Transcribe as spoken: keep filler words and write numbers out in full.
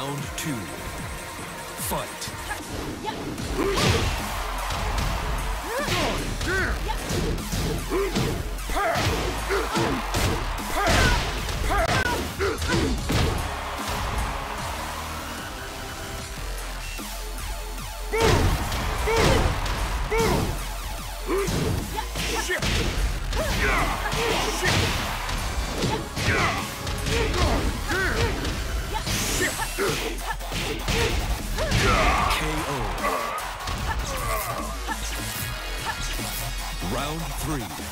Round two. Fight. K O. Round three.